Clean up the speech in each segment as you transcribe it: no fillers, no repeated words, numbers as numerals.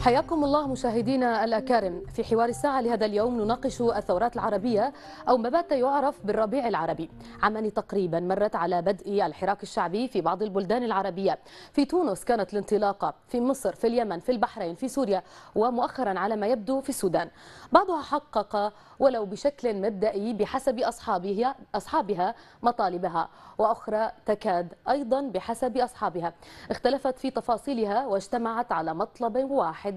حياكم الله مشاهدينا الأكارم. في حوار الساعة لهذا اليوم نناقش الثورات العربية أو ما بات يعرف بالربيع العربي، عامان تقريبا مرت على بدء الحراك الشعبي في بعض البلدان العربية. في تونس كانت الانطلاقة، في مصر، في اليمن، في البحرين، في سوريا، ومؤخرا على ما يبدو في السودان. بعضها حقق ولو بشكل مبدئي بحسب أصحابها مطالبها، وأخرى تكاد أيضا بحسب أصحابها، اختلفت في تفاصيلها واجتمعت على مطلب واحد: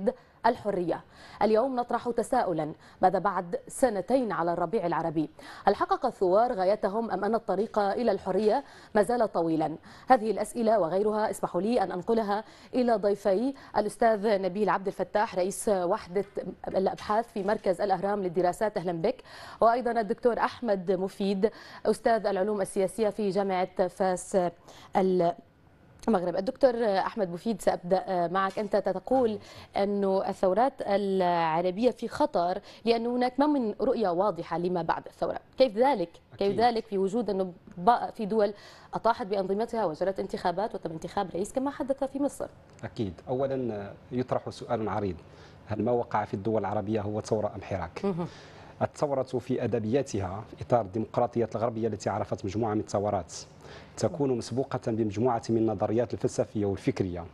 الحرية. اليوم نطرح تساؤلا: ماذا بعد سنتين على الربيع العربي؟ هل حقق الثوار غايتهم أم أن الطريق إلى الحرية ما زال طويلا؟ هذه الأسئلة وغيرها اسمحوا لي أن أنقلها إلى ضيفي الأستاذ نبيل عبد الفتاح، رئيس وحدة الأبحاث في مركز الأهرام للدراسات. أهلا بك. وأيضا الدكتور أحمد مفيد، أستاذ العلوم السياسية في جامعة فاس المغرب. الدكتور أحمد مفيد، سأبدأ معك. أنت تقول أن الثورات العربية في خطر لأن هناك ما من رؤية واضحة لما بعد الثورة. كيف ذلك؟ كيف ذلك في وجود أنه في دول أطاحت بأنظمتها وجرت انتخابات وتم انتخاب رئيس كما حدث في مصر؟ أكيد. أولا يطرح سؤال عريض: هل ما وقع في الدول العربية هو ثورة أم حراك؟ الثورة في أدبياتها في إطار الديمقراطية الغربية التي عرفت مجموعة من الثورات تكون مسبوقة بمجموعة من النظريات الفلسفية والفكرية،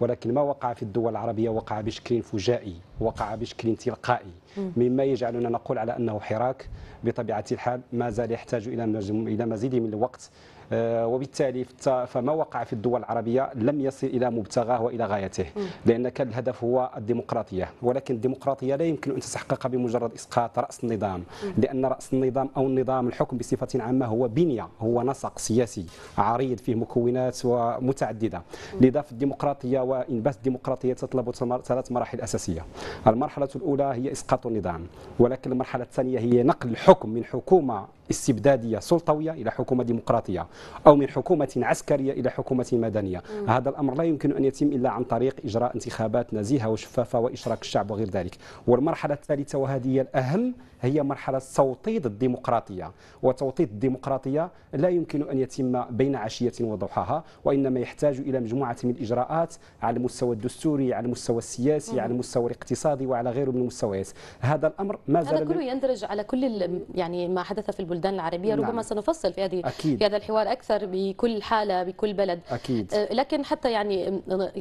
ولكن ما وقع في الدول العربية وقع بشكل فجائي، وقع بشكل تلقائي، مما يجعلنا نقول على أنه حراك بطبيعة الحال ما زال يحتاج إلى مزيد من الوقت، وبالتالي فما وقع في الدول العربية لم يصل إلى مبتغاه وإلى غايته، لأن كان الهدف هو الديمقراطية، ولكن الديمقراطية لا يمكن أن تتحقق بمجرد إسقاط رأس النظام، لأن رأس النظام أو النظام الحكم بصفة عامة هو بنية، هو نسق سياسي عريض فيه مكونات ومتعددة. لذا في الديمقراطية وإنبات الديمقراطية تطلب ثلاث مراحل أساسية. المرحلة الأولى هي إسقاط النظام، ولكن المرحلة الثانية هي نقل الحكم من حكومة استبدادية سلطوية إلى حكومة ديمقراطية، أو من حكومة عسكرية إلى حكومة مدنية. هذا الأمر لا يمكن أن يتم إلا عن طريق إجراء انتخابات نزيهة وشفافة وإشراك الشعب وغير ذلك. والمرحلة الثالثة وهذه الأهم هي مرحلة توطيد الديمقراطية، وتوطيد الديمقراطية لا يمكن أن يتم بين عشية وضحاها، وإنما يحتاج إلى مجموعة من الإجراءات على المستوى الدستوري، على المستوى السياسي، على المستوى الاقتصادي، وعلى غيره من المستويات. هذا الأمر ما زال كله يندرج على كل يعني ما حدث في البلدان العربية. نعم. ربما سنفصل في هذه أكيد. في هذا الحوار أكثر بكل حالة بكل بلد. أكيد. لكن حتى يعني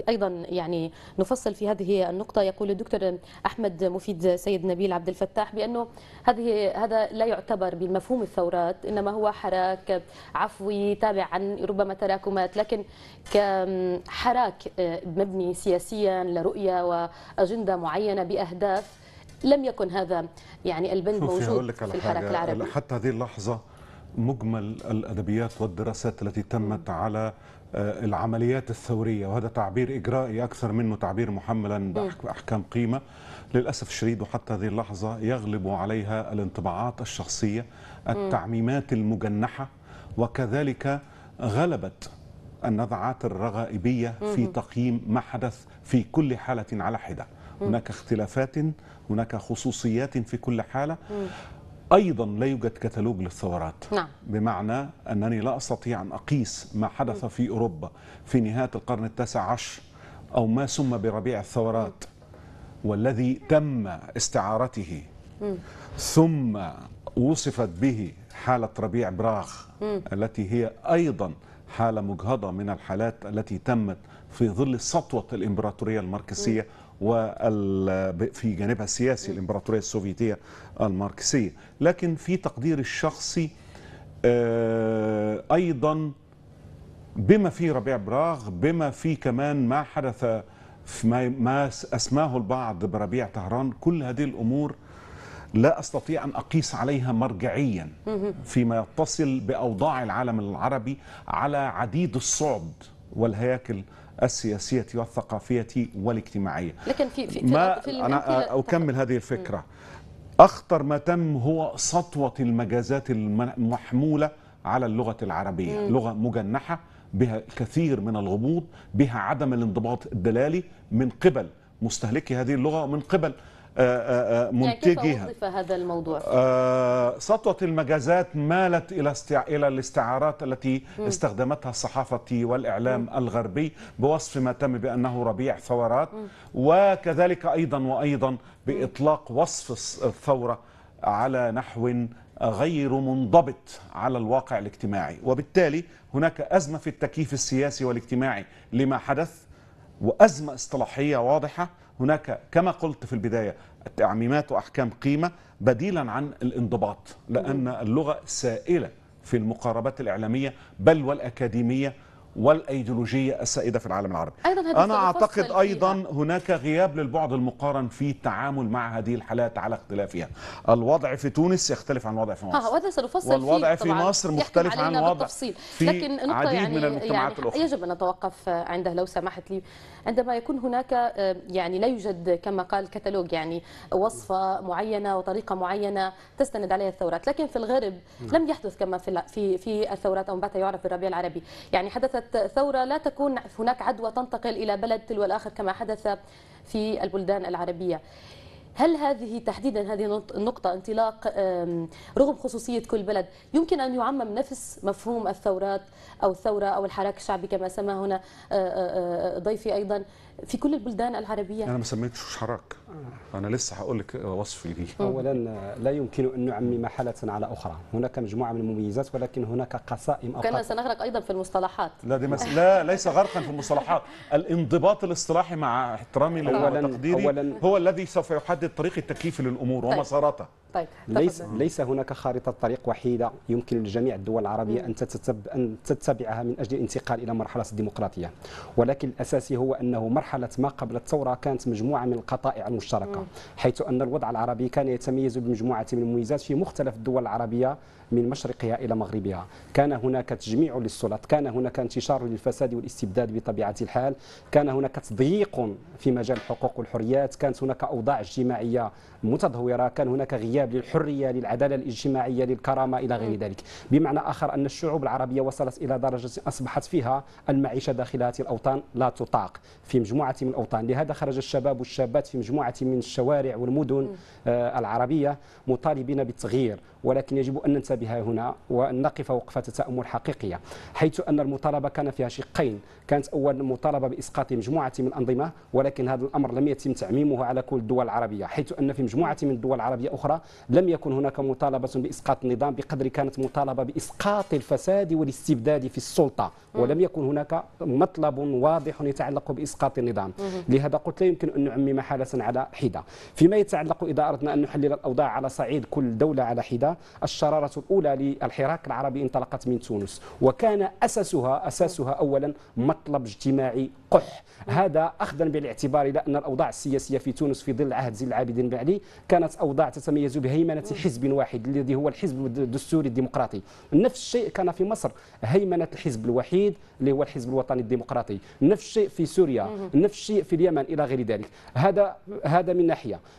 أيضا يعني نفصل في هذه النقطة. يقول الدكتور أحمد مفيد سيد نبيل عبد الفتاح بأنه هذا لا يعتبر بمفهوم الثورات، إنما هو حراك عفوي تابع عن ربما تراكمات، لكن كحراك مبني سياسيا لرؤية وأجندة معينة بأهداف لم يكن هذا يعني البند موجود في الحراك العربي. حتى هذه اللحظة مجمل الأدبيات والدراسات التي تمت على العمليات الثورية، وهذا تعبير إجرائي أكثر منه تعبير محملا بأحكام قيمة، للأسف الشديد وحتى هذه اللحظة يغلب عليها الانطباعات الشخصية، التعميمات المجنحة، وكذلك غلبت النزعات الرغائبية في تقييم ما حدث في كل حالة على حدة. هناك اختلافات، هناك خصوصيات في كل حالة. أيضا لا يوجد كتالوج للثورات. نعم. بمعنى أنني لا أستطيع أن أقيس ما حدث في أوروبا في نهاية القرن التاسع عشر أو ما سمى بربيع الثورات والذي تم استعارته ثم وصفت به حالة ربيع براغ التي هي أيضا حالة مجهضة من الحالات التي تمت في ظل سطوة الإمبراطورية الماركسية وفي جانبها السياسي الإمبراطورية السوفيتية الماركسية. لكن في تقدير الشخصي أيضا بما في ربيع براغ، بما في كمان ما حدث ما أسماه البعض بربيع طهران، كل هذه الأمور لا أستطيع أن أقيس عليها مرجعيا فيما يتصل بأوضاع العالم العربي على عديد الصعد والهياكل السياسية والثقافية والاجتماعية. لكن أنا أكمل هذه الفكرة. أخطر ما تم هو سطوة المجازات المحمولة على اللغة العربية، لغة مجنحة بها الكثير من الغموض، بها عدم الانضباط الدلالي من قبل مستهلكي هذه اللغة ومن قبل منتجها. كيف وظف هذا الموضوع؟ سطوة المجازات مالت إلى الاستعارات التي استخدمتها الصحافة والإعلام الغربي بوصف ما تم بأنه ربيع ثورات، وكذلك أيضا بإطلاق وصف الثورة على نحو غير منضبط على الواقع الاجتماعي. وبالتالي هناك أزمة في التكييف السياسي والاجتماعي لما حدث، وأزمة اصطلاحية واضحة. هناك كما قلت في البداية التعميمات وأحكام قيمة بديلا عن الانضباط، لأن اللغة سائلة في المقاربات الإعلامية بل والأكاديمية والأيديولوجية السائدة في العالم العربي. أنا أعتقد أيضا هناك غياب للبعد المقارن في التعامل مع هذه الحالات على اختلافها. الوضع في تونس يختلف عن الوضع في مصر، وهذا سنفصل والوضع في مصر مختلف عن الوضع في لكن عديد من المجتمعات الأخرى. يجب أن نتوقف عندها لو سمحت لي. عندما يكون هناك يعني لا يوجد كما قال كتالوج، يعني وصفة معينة وطريقة معينة تستند عليها الثورات، لكن في الغرب لم يحدث كما في الثورات أو ما يعرف بالربيع العربي. يعني حدثت ثورة لا تكون هناك عدوى تنتقل إلى بلد تلو الآخر كما حدث في البلدان العربية. هل هذه تحديدا هذه النقطة انطلاق رغم خصوصية كل بلد يمكن أن يعمم نفس مفهوم الثورات أو الثورة أو الحراك الشعبي كما سمى هنا ضيفي أيضا في كل البلدان العربية؟ أنا ما سميتش حراك، أنا لسه هقول لك وصفي ليه. أولا لا يمكن أن نعمم حالة على أخرى، هناك مجموعة من المميزات ولكن هناك قسائم. كنا سنغرق أيضا في المصطلحات. لا ليس غرقا في المصطلحات، الانضباط الاصطلاحي مع احترامي وتقديري هو الذي سوف يحدد طريق التكييف للأمور ومساراتها. طيب. ليس هناك خارطة طريق وحيدة يمكن لجميع الدول العربية أن تتبعها من أجل الانتقال إلى مرحلة الديمقراطية، ولكن الأساسي هو أنه مرحلة ما قبل الثورة كانت مجموعة من القطائع المشتركة، حيث أن الوضع العربي كان يتميز بمجموعة من المميزات في مختلف الدول العربية من مشرقها إلى مغربها. كان هناك تجميع للسلطات، كان هناك انتشار للفساد والاستبداد بطبيعة الحال، كان هناك تضييق في مجال الحقوق والحريات، كانت هناك أوضاع اجتماعية متدهورة، كان هناك غياب للحرية، للعدالة الاجتماعية، للكرامة إلى غير ذلك. بمعنى آخر أن الشعوب العربية وصلت إلى درجة أصبحت فيها المعيشة داخل هذه الأوطان لا تطاق في مجموعة من الأوطان. لهذا خرج الشباب والشابات في مجموعة من الشوارع والمدن العربية مطالبين بالتغيير، ولكن يجب أن ننتبه هنا وأن نقف وقفة تأمل حقيقية، حيث أن المطالبة كان فيها شقين. كانت أول مطالبة بإسقاط مجموعة من الأنظمة، ولكن هذا الأمر لم يتم تعميمه على كل الدول العربية، حيث أن في مجموعة من الدول العربية أخرى لم يكن هناك مطالبة بإسقاط النظام بقدر كانت مطالبة بإسقاط الفساد والاستبداد في السلطة، ولم يكن هناك مطلب واضح يتعلق بإسقاط النظام. لهذا قلت لا يمكن أن نعمم حالة على حدة. فيما يتعلق إذا أردنا أن نحلل الأوضاع على صعيد كل دولة على حدة، الشرارة الأولى للحراك العربي انطلقت من تونس، وكان أساسها أولا مطلب اجتماعي قح. هذا أخذا بالاعتبار لأن الأوضاع السياسية في تونس في ظل عهد زين العابدين بن علي كانت أوضاع تتميز بهيمنة حزب واحد الذي هو الحزب الدستوري الديمقراطي. نفس الشيء كان في مصر، هيمنة الحزب الوحيد اللي هو الحزب الوطني الديمقراطي. نفس الشيء في سوريا، نفس الشيء في اليمن إلى غير ذلك. هذا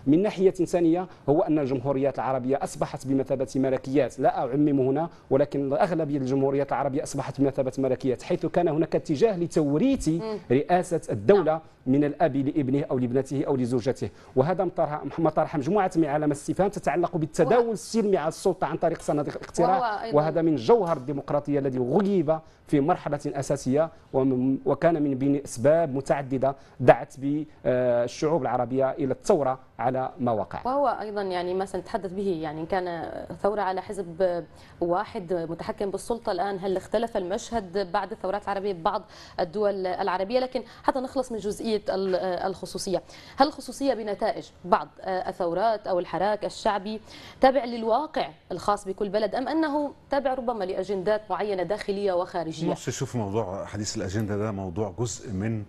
من ناحية ثانية هو أن الجمهوريات العربية أصبحت بمثابة ملكيات. لا أعمم هنا، ولكن أغلبية الجمهوريات العربية أصبحت بمثابة ملكيات، حيث كان هناك اتجاه لتوريث رئاسة الدولة من الأب لابنه أو لابنته أو لزوجته، وهذا مطرح مجموعة من علامات الاستفهام تتعلق بالتداول السلمي على السلطة عن طريق صناديق الاقتراع، وهذا من جوهر الديمقراطية الذي غيب في مرحلة أساسية، وكان من بين أسباب متعددة دعت بالشعوب العربية إلى الثورة على ما وقع. وهو أيضا يعني ما سنتحدث به، يعني كان ثورة على حزب واحد متحكم بالسلطة. الآن هل اختلف المشهد بعد الثورات العربية ببعض الدول العربية؟ لكن حتى نخلص من جزئية الخصوصية، هل الخصوصية بنتائج بعض الثورات أو الحراك الشعبي تابع للواقع الخاص بكل بلد، أم أنه تابع ربما لأجندات معينة داخلية وخارجية؟ شوف، موضوع حديث الأجندة ده موضوع جزء من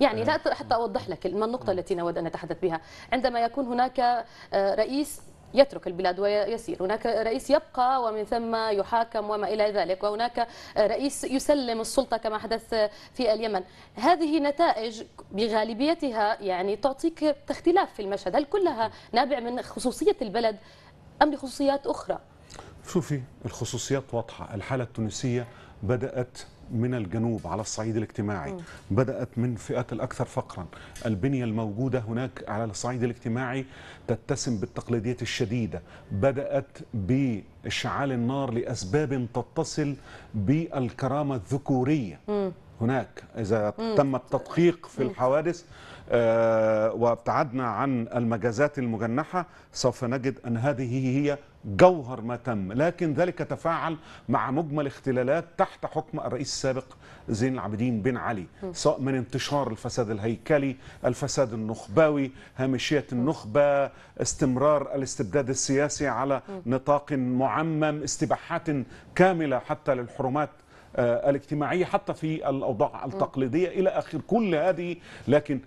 يعني لا حتى أوضح لك ما النقطة التي نود أن نتحدث بها. عندما يكون هناك رئيس يترك البلاد ويسير، هناك رئيس يبقى ومن ثم يحاكم وما إلى ذلك، وهناك رئيس يسلم السلطة كما حدث في اليمن. هذه نتائج بغالبيتها يعني تعطيك اختلاف في المشهد. هل كلها نابع من خصوصية البلد أم لخصوصيات أخرى؟ شوفي، الخصوصيات واضحة. الحالة التونسية بدأت من الجنوب على الصعيد الاجتماعي، بدأت من فئة الأكثر فقرا. البنية الموجودة هناك على الصعيد الاجتماعي تتسم بالتقليدية الشديدة، بدأت بإشعال النار لأسباب تتصل بالكرامة الذكورية. هناك إذا تم التدقيق في الحوادث وابتعدنا عن المجازات المجنحة سوف نجد أن هذه هي جوهر ما تم، لكن ذلك تفاعل مع مجمل اختلالات تحت حكم الرئيس السابق زين العابدين بن علي، سواء من انتشار الفساد الهيكلي، الفساد النخبوي، هامشية النخبة، استمرار الاستبداد السياسي على نطاق معمم، استباحات كاملة حتى للحرمات الاجتماعية حتى في الأوضاع التقليدية إلى آخر كل هذه. لكن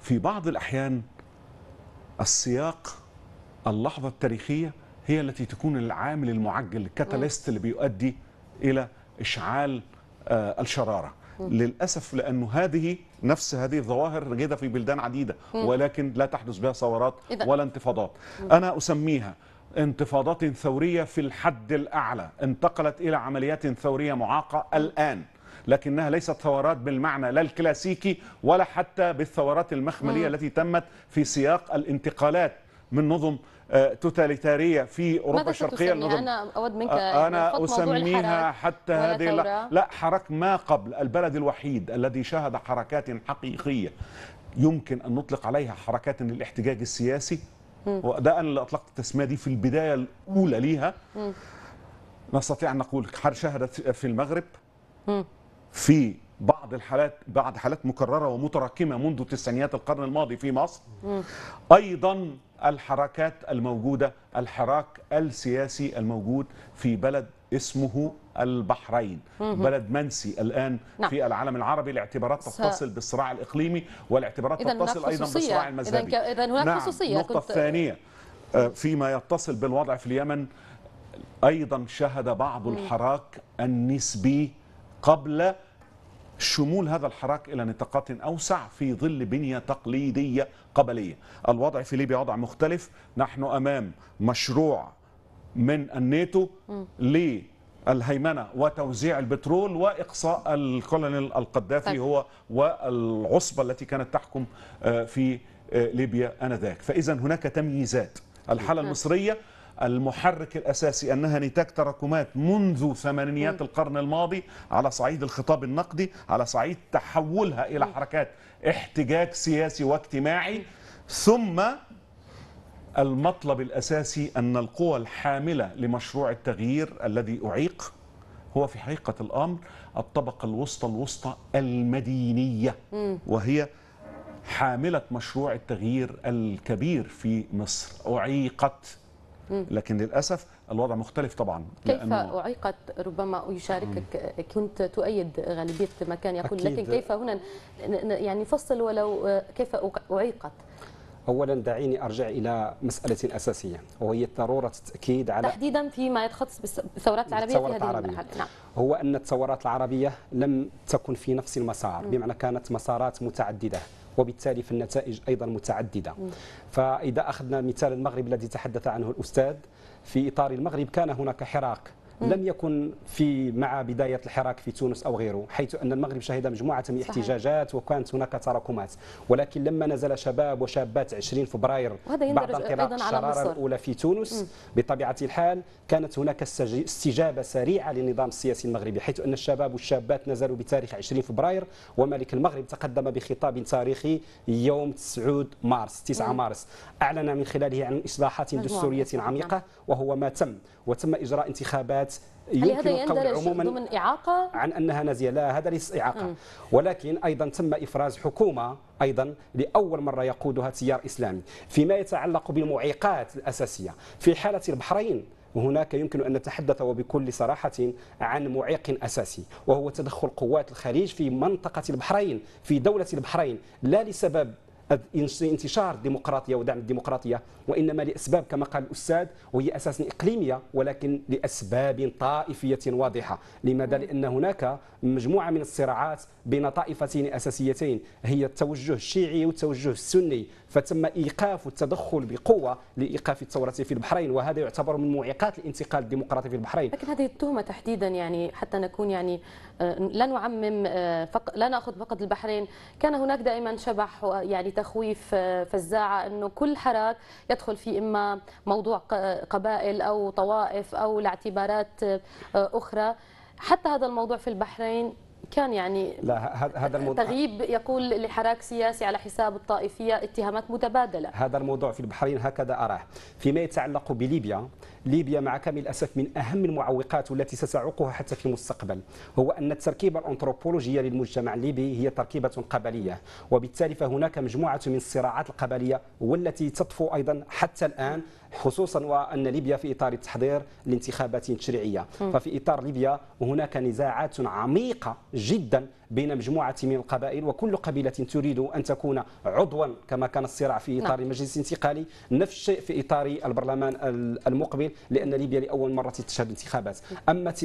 في بعض الأحيان السياق، اللحظة التاريخية هي التي تكون العامل المعجل، الكاتاليست اللي بيؤدي إلى إشعال الشرارة. للأسف لأنه هذه نفس هذه الظواهر موجودة في بلدان عديدة ولكن لا تحدث بها ثورات ولا انتفاضات. أنا أسميها انتفاضات ثورية في الحد الأعلى، انتقلت إلى عمليات ثورية معاقة الآن، لكنها ليست ثورات بالمعنى لا الكلاسيكي ولا حتى بالثورات المخملية التي تمت في سياق الانتقالات من نظم توتاليتارية في أوروبا الشرقية. أنا أود منك أنا أسميها حتى هذه لا حراك ما قبل. البلد الوحيد الذي شهد حركات حقيقية يمكن أن نطلق عليها حركات للاحتجاج السياسي، وده أنا اللي أطلقت التسمية دي في البداية الأولى ليها، نستطيع أن نقول شهدت في المغرب في بعض الحالات، بعض حالات مكررة ومتراكمة منذ تسعينيات القرن الماضي في مصر. أيضا الحركات الموجودة، الحراك السياسي الموجود في بلد اسمه البحرين، بلد منسي الآن في العالم العربي. الاعتبارات تتصل بالصراع الإقليمي والاعتبارات تتصل أيضا بالصراع المذهبي. إذن هناك خصوصية. النقطة الثانية فيما يتصل بالوضع في اليمن، أيضا شهد بعض الحراك النسبي قبل شمول هذا الحراك إلى نطاقات أوسع في ظل بنية تقليدية قبلية. الوضع في ليبيا وضع مختلف، نحن أمام مشروع من الناتو للهيمنة وتوزيع البترول وإقصاء الكولونيل القذافي هو والعصبة التي كانت تحكم في ليبيا آنذاك. فإذا هناك تمييزات. الحالة المصرية المحرك الأساسي أنها نتاج تراكمات منذ ثمانينيات القرن الماضي على صعيد الخطاب النقدي، على صعيد تحولها إلى حركات احتجاج سياسي واجتماعي، ثم المطلب الأساسي أن القوى الحاملة لمشروع التغيير الذي أعيق هو في حقيقة الأمر الطبقة الوسطى المدينية، وهي حاملة مشروع التغيير الكبير في مصر. أعيقت، لكن للأسف الوضع مختلف طبعا. كيف أعيقت؟ ربما يشاركك، كنت تؤيد غالبية ما كان يقول، لكن كيف هنا يعني نفصل ولو كيف أعيقت؟ أولا دعيني أرجع إلى مسألة أساسية وهي ضرورة التأكيد على تحديدا فيما يتخص بالثورات العربية في هذه المرحلة. نعم. هو أن الثورات العربية لم تكن في نفس المسار، بمعنى كانت مسارات متعددة وبالتالي فالنتائج أيضا متعددة. فإذا أخذنا مثال المغرب الذي تحدث عنه الأستاذ، في إطار المغرب كان هناك حراك لم يكن في مع بداية الحراك في تونس أو غيره، حيث أن المغرب شهد مجموعة من الاحتجاجات وكانت هناك تراكمات، ولكن لما نزل شباب وشابات 20 فبراير بعد انطلاق الشرارة الأولى في تونس بطبيعة الحال كانت هناك استجابة سريعة للنظام السياسي المغربي، حيث أن الشباب والشابات نزلوا بتاريخ 20 فبراير، وملك المغرب تقدم بخطاب تاريخي يوم 9 مارس أعلن من خلاله عن إصلاحات دستورية عميقة، وهو ما تم، وتم إجراء انتخابات. هذا يندرج ضمن إعاقة عن أنها نازية؟ لا، هذا ليس إعاقة، ولكن أيضا تم إفراز حكومة أيضا لأول مرة يقودها تيار إسلامي. فيما يتعلق بالمعيقات الأساسية في حالة البحرين، هناك يمكن أن نتحدث وبكل صراحة عن معيق أساسي، وهو تدخل قوات الخليج في منطقة البحرين، في دولة البحرين، لا لسبب انتشار الديمقراطية ودعم الديمقراطية، وإنما لأسباب كما قال الأستاذ وهي أساسا إقليمية، ولكن لأسباب طائفية واضحة. لماذا؟ لأن هناك مجموعة من الصراعات بين طائفتين أساسيتين هي التوجه الشيعي والتوجه السني، فتم إيقاف والتدخل بقوة لإيقاف الثورة في البحرين، وهذا يعتبر من معيقات الانتقال الديمقراطي في البحرين. لكن هذه التهمة تحديدا يعني حتى نكون يعني لا نعمم، لا نأخذ فقط البحرين، كان هناك دائما شبح يعني تخويف فزاعة أنه كل حراك يدخل في إما موضوع قبائل أو طوائف أو لاعتبارات أخرى. حتى هذا الموضوع في البحرين كان يعني لا هذا الموضوع تغييب يقول لحراك سياسي على حساب الطائفية، اتهامات متبادلة. هذا الموضوع في البحرين هكذا أراه. فيما يتعلق بليبيا، ليبيا مع كامل الأسف من أهم المعوقات والتي ستعوقها حتى في المستقبل هو أن التركيبة الأنثروبولوجية للمجتمع الليبي هي تركيبة قبلية، وبالتالي فهناك مجموعة من الصراعات القبلية والتي تطفو أيضا حتى الآن، خصوصا وأن ليبيا في إطار التحضير لانتخابات تشريعية. ففي إطار ليبيا هناك نزاعات عميقة جدا بين مجموعة من القبائل، وكل قبيلة تريد أن تكون عضوا كما كان الصراع في إطار المجلس الانتقالي، نفس الشيء في إطار البرلمان المقبل، لأن ليبيا لأول مرة تشهد انتخابات.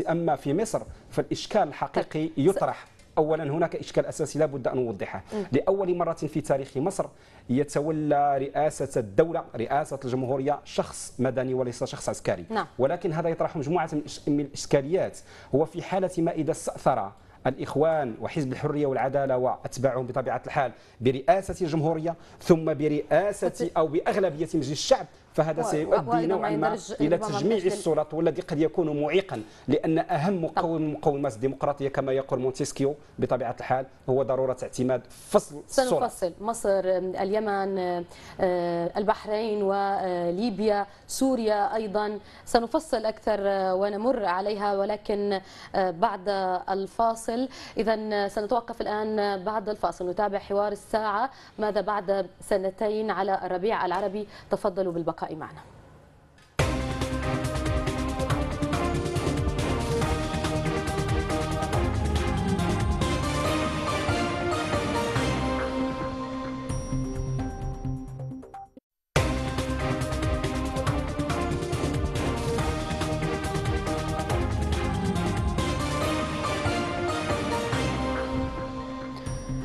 أما في مصر فالإشكال الحقيقي يطرح. أولا هناك إشكال أساسي لا بد أن نوضحه. لأول مرة في تاريخ مصر يتولى رئاسة الدولة، رئاسة الجمهورية، شخص مدني وليس شخص عسكري. ولكن هذا يطرح مجموعة من الإشكاليات. هو في حالة ما إذا استأثر الإخوان وحزب الحرية والعدالة وأتباعهم بطبيعة الحال برئاسة الجمهورية ثم برئاسة أو بأغلبية مجلس الشعب، فهذا سيؤدي نوعا ما إلى تجميع السلطة، والذي قد يكون معيقا، لأن أهم مقومات الديمقراطية كما يقول مونتسكيو بطبيعة الحال هو ضرورة اعتماد فصل السلطة. سنفصل مصر، اليمن، البحرين وليبيا، سوريا أيضا سنفصل أكثر ونمر عليها، ولكن بعد الفاصل. إذا سنتوقف الآن بعد الفاصل، نتابع حوار الساعة ماذا بعد سنتين على الربيع العربي. تفضلوا بالبقاء معنا.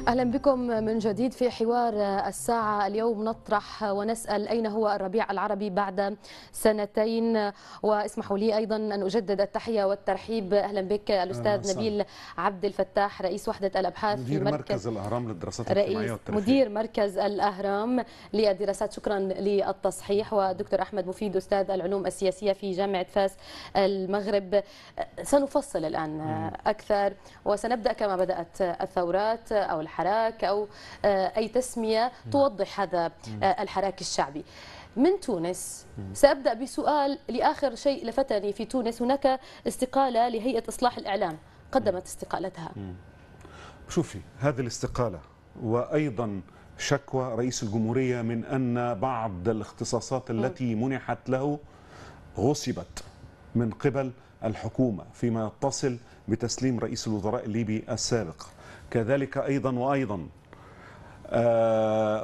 أهلا بكم من جديد في حوار الساعة. اليوم نطرح ونسأل أين هو الربيع العربي بعد سنتين. واسمحوا لي أيضا أن أجدد التحية والترحيب. أهلا بك الأستاذ نبيل عبد الفتاح، رئيس وحدة الأبحاث مدير مركز الأهرام للدراسات الاجتماعية والترفيه، مدير مركز الأهرام للدراسات. شكرا للتصحيح. ودكتور أحمد مفيد، أستاذ العلوم السياسية في جامعة فاس المغرب. سنفصل الآن أكثر وسنبدأ كما بدأت الثورات أو الحراك أو أي تسمية توضح هذا الحراك الشعبي من تونس. سأبدأ بسؤال لآخر شيء لفتني في تونس. هناك استقالة لهيئة إصلاح الإعلام، قدمت استقالتها. شوفي هذه الاستقالة وأيضا شكوى رئيس الجمهورية من أن بعض الاختصاصات التي منحت له غصبت من قبل الحكومة فيما يتصل بتسليم رئيس الوزراء الليبي السابق. كذلك أيضا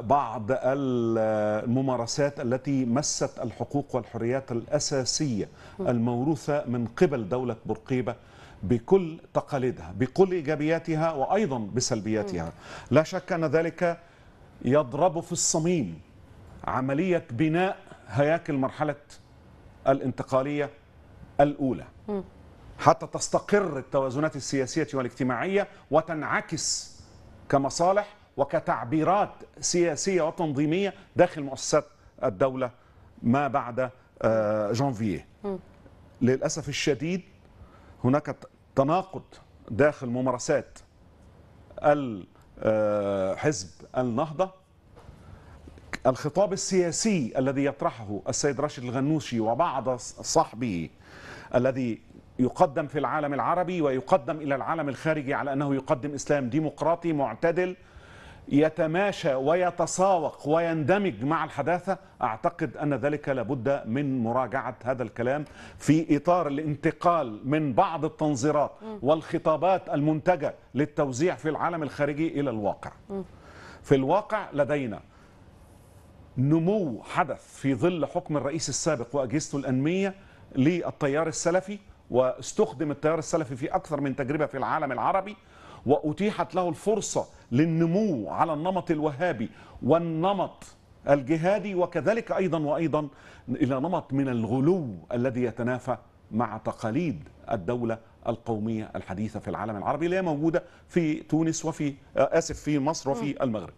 بعض الممارسات التي مست الحقوق والحريات الأساسية الموروثة من قبل دولة بورقيبة بكل تقاليدها، بكل إيجابياتها وأيضا بسلبياتها. لا شك أن ذلك يضرب في الصميم عملية بناء هياكل مرحلة الانتقالية الأولى حتى تستقر التوازنات السياسية والاجتماعية وتنعكس كمصالح وكتعبيرات سياسية وتنظيمية داخل مؤسسات الدولة ما بعد جانفييه. للأسف الشديد هناك تناقض داخل ممارسات حزب النهضة. الخطاب السياسي الذي يطرحه السيد راشد الغنوشي وبعض صحبه الذي يقدم في العالم العربي ويقدم إلى العالم الخارجي على أنه يقدم إسلام ديمقراطي معتدل يتماشى ويتساوق ويندمج مع الحداثة. أعتقد أن ذلك لابد من مراجعة هذا الكلام في إطار الانتقال من بعض التنظيرات والخطابات المنتجة للتوزيع في العالم الخارجي إلى الواقع. في الواقع لدينا نمو حدث في ظل حكم الرئيس السابق وأجهزته الأنمية للتيار السلفي، واستخدم التيار السلفي في أكثر من تجربة في العالم العربي، وأتيحت له الفرصة للنمو على النمط الوهابي والنمط الجهادي، وكذلك أيضا إلى نمط من الغلو الذي يتنافى مع تقاليد الدولة القومية الحديثة في العالم العربي اللي هي موجودة في تونس وفي في مصر وفي المغرب.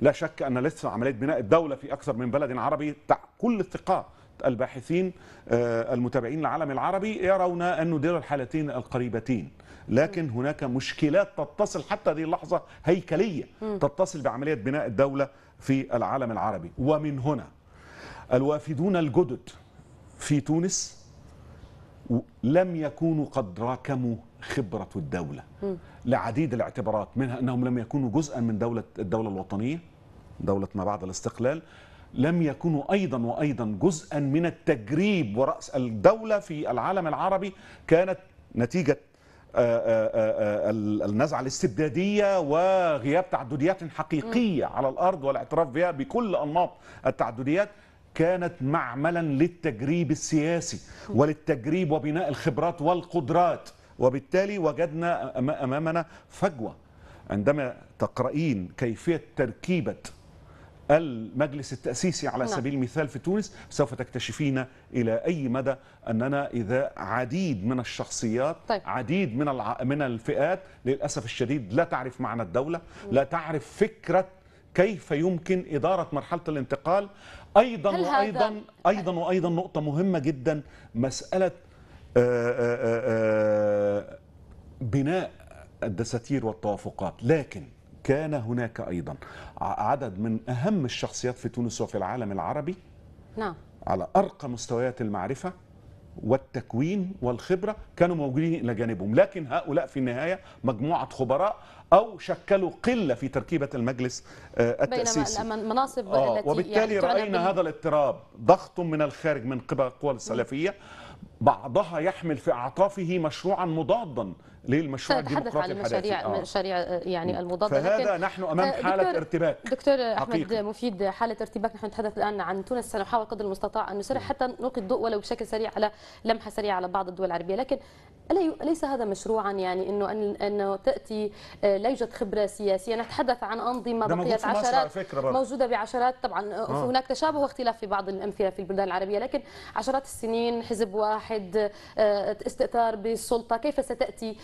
لا شك أن لسه عملية بناء الدولة في أكثر من بلد عربي، كل الثقة الباحثين المتابعين للعالم العربي يرون أن ندير الحالتين القريبتين، لكن هناك مشكلات تتصل حتى هذه اللحظة هيكلية تتصل بعملية بناء الدولة في العالم العربي. ومن هنا الوافدون الجدد في تونس لم يكونوا قد راكموا خبرة الدولة لعديد الاعتبارات، منها أنهم لم يكونوا جزءا من الدولة الوطنية، دولة ما بعد الاستقلال، لم يكونوا أيضا جزءا من التجريب، ورأس الدولة في العالم العربي كانت نتيجة النزعة الاستبدادية وغياب تعدديات حقيقية على الأرض والاعتراف بها بكل أنماط التعدديات، كانت معملا للتجريب السياسي وللتجريب وبناء الخبرات والقدرات. وبالتالي وجدنا أمامنا فجوة عندما تقرأين كيفية تركيبة المجلس التأسيسي على سبيل المثال في تونس، سوف تكتشفين إلى أي مدى أننا إذا عديد من الشخصيات عديد من الفئات للأسف الشديد لا تعرف معنى الدولة، لا تعرف فكرة كيف يمكن إدارة مرحلة الانتقال. أيضا نقطة مهمة جدا، مسألة بناء الدساتير والتوافقات، لكن كان هناك أيضا عدد من أهم الشخصيات في تونس وفي العالم العربي على أرقى مستويات المعرفة والتكوين والخبرة كانوا موجودين إلى جانبهم، لكن هؤلاء في النهاية مجموعة خبراء أو شكلوا قلة في تركيبة المجلس التأسيسي، بينما المناصب التي وبالتالي يعني رأينا هذا الاضطراب، ضغط من الخارج من قبل القوى السلفية، بعضها يحمل في أعطافه مشروعا مضادا للمشروع الديمقراطي الحديث، مشاريع يعني المضاده. فهذا نحن امام حاله ارتباك. دكتور احمد مفيد، حاله ارتباك، نحن نتحدث الان عن تونس، سنحاول قدر المستطاع ان نسرع حتى نلقي الضوء ولو بشكل سريع على لمحه سريعه على بعض الدول العربيه، لكن ليس هذا مشروعا، يعني انه تاتي لا يوجد خبره سياسيه، نتحدث عن انظمه بقيت عشرات، موجوده بعشرات طبعا، هناك تشابه واختلاف في بعض الامثله في البلدان العربيه، لكن عشرات السنين حزب واحد، استئثار بالسلطه، كيف ستاتي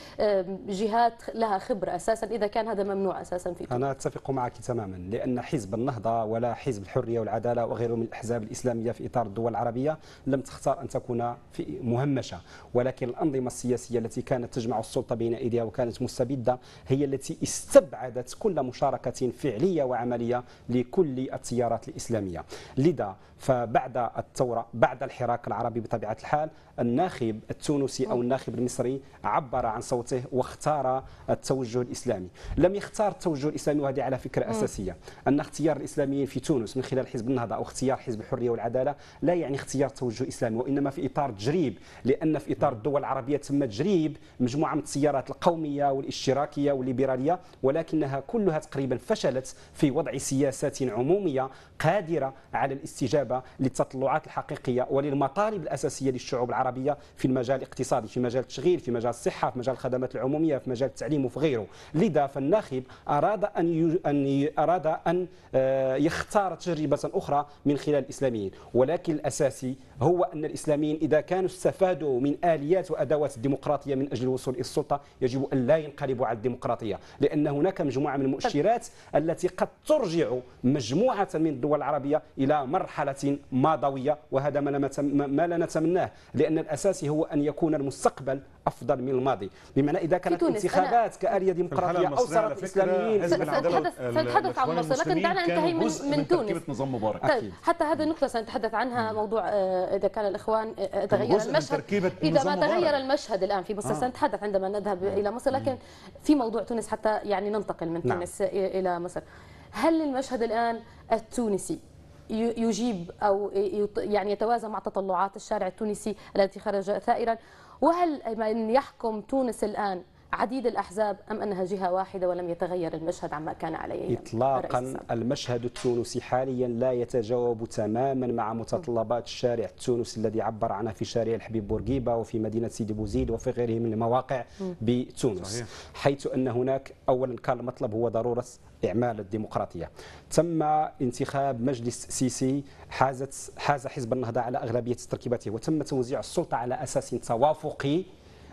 جهات لها خبرة أساسا إذا كان هذا ممنوع أساسا في تونس؟ أنا أتفق معك تماما، لأن حزب النهضة ولا حزب الحرية والعدالة وغيره من الأحزاب الإسلامية في إطار الدول العربية لم تختار أن تكون في مهمشة، ولكن الأنظمة السياسية التي كانت تجمع السلطة بين أيديها وكانت مستبدة هي التي استبعدت كل مشاركة فعلية وعملية لكل التيارات الإسلامية. لذا فبعد الثورة، بعد الحراك العربي بطبيعة الحال، الناخب التونسي أو الناخب المصري عبر عن صوته واختار التوجه الإسلامي، لم يختار التوجه الإسلامي، وهذه على فكرة أساسية، أن اختيار الإسلاميين في تونس من خلال حزب النهضة أو اختيار حزب الحرية والعدالة لا يعني اختيار توجه إسلامي، وإنما في إطار تجريب، لأن في إطار الدول العربية تم تجريب مجموعة من التيارات القومية والاشتراكية والليبرالية، ولكنها كلها تقريبا فشلت في وضع سياسات عمومية قادرة على الاستجابة للتطلعات الحقيقية وللمطالب الأساسية للشعوب العربية في المجال الاقتصادي، في مجال التشغيل، في مجال الصحة، في مجال الخدمات العمومية، في مجال التعليم وفي غيره. لذا فالناخب أراد أن يختار تجربة أخرى من خلال الإسلاميين، ولكن الأساسي هو أن الإسلاميين إذا كانوا استفادوا من آليات وأدوات الديمقراطية من أجل الوصول إلى السلطة يجب أن لا ينقلبوا على الديمقراطية، لأن هناك مجموعة من المؤشرات التي قد ترجع مجموعة من الدول العربية إلى مرحلة ماضوية، وهذا ما لا نتمناه، لأن الأساسي هو أن يكون المستقبل أفضل من الماضي، بمعنى إذا كانت انتخابات كآلية ديمقراطية أو صارت الإسلاميين. سنتحدث عن مصر، لكن دعنا ننتهي من تونس. نظام مبارك. طيب حتى هذه النقطة سنتحدث عنها، موضوع إذا كان الإخوان تغير المشهد، إذا ما تغير المشهد الآن في مصر سنتحدث عندما نذهب إلى مصر، لكن في موضوع تونس حتى يعني ننتقل من تونس إلى مصر. هل المشهد الآن التونسي يجيب أو يعني يتوازى مع تطلعات الشارع التونسي التي خرج ثائرا؟ وهل من يحكم تونس الآن عديد الأحزاب أم أنها جهة واحدة ولم يتغير المشهد عما كان عليه إطلاقا؟ المشهد التونسي حاليا لا يتجاوب تماما مع متطلبات الشارع التونسي الذي عبر عنها في شارع الحبيب بورقيبة وفي مدينة سيدي بوزيد وفي غيره من المواقع بتونس. صحيح. حيث أن هناك أولا كان المطلب هو ضرورة إعمال الديمقراطية. تم انتخاب مجلس سيسي حاز حزب النهضة على أغلبية تركيباته، وتم توزيع السلطة على أساس توافقي،